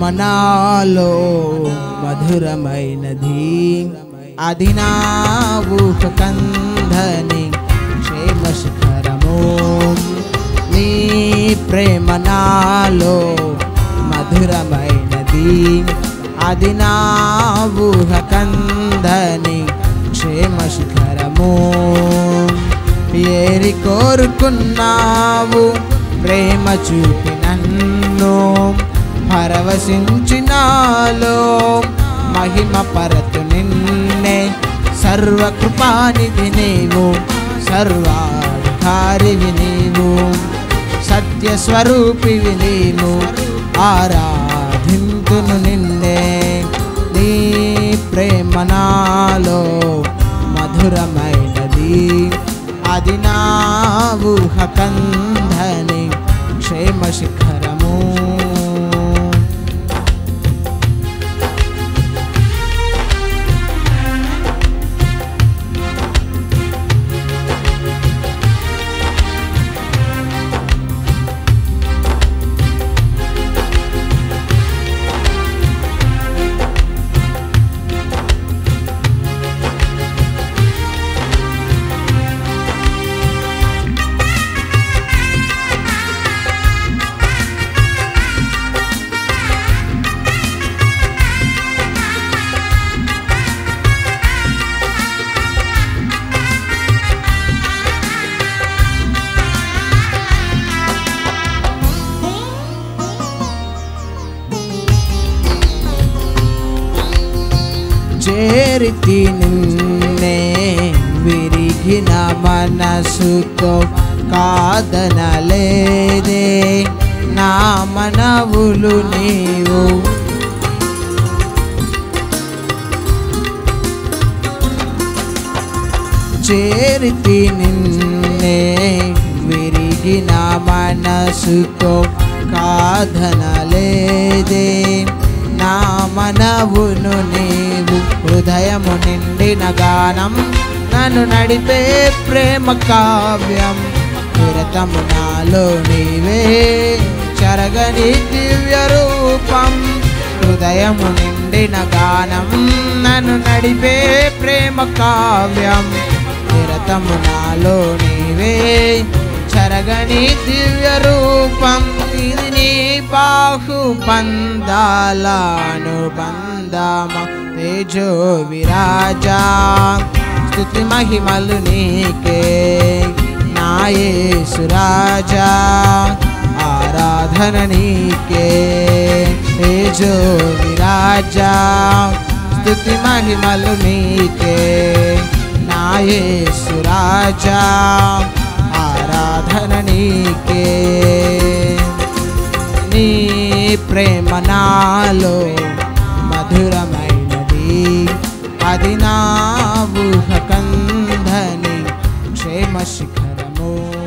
ప్రేమ నాలో మధురమైనది అది నా కందని క్షేమ శిఖరము నీ ప్రేమ నాలో మధురమైనది అది నా కందని క్షేమ శిఖరము ఏరి కోరుకున్నావు ప్రేమ చూపి నన్ను పరవశించినాలో మహిమ పరతు నిన్నే సర్వకృపానిధి నీవు సర్వాధికారివి నీవు సత్యస్వరూపివి నీవు ఆరాధింతును నిన్నే నీ ప్రేమ నాలో మధురమైనది అది నా ఊహ కందని క్షేమ శిఖరము చేరితి నిన్నే విరిగిన మనసుతో కాదనలేదే నా మనవులు నీవు చేరితి నిన్నే విరిగిన మనసుతో కాదనలేదే నా మనవును నీవు హృదయము నిండిన గానం నన్ను నడిపే ప్రేమ కావ్యం నిరతము నాలో నీవే చరగని దివ్య రూపం హృదయము నిండిన గానం నన్ను నడిపే ప్రేమ కావ్యం నిరతము నాలో నీవే చరగని దివ్య రూపం ఇది నీ బాహుబంధాలానుబంధమ తేజో విరాజా స్తుతి మహిమలు నీకే నాయేసు రాజా ఆరాధన నీకే తేజో విరాజా స్తుతి మహిమలు నీకే నాయేసు రాజా ఆరాధన నీకే నీ ప్రేమ నాలో మధురమైనది అది నా ఊహ కందని క్షేమ శిఖరము.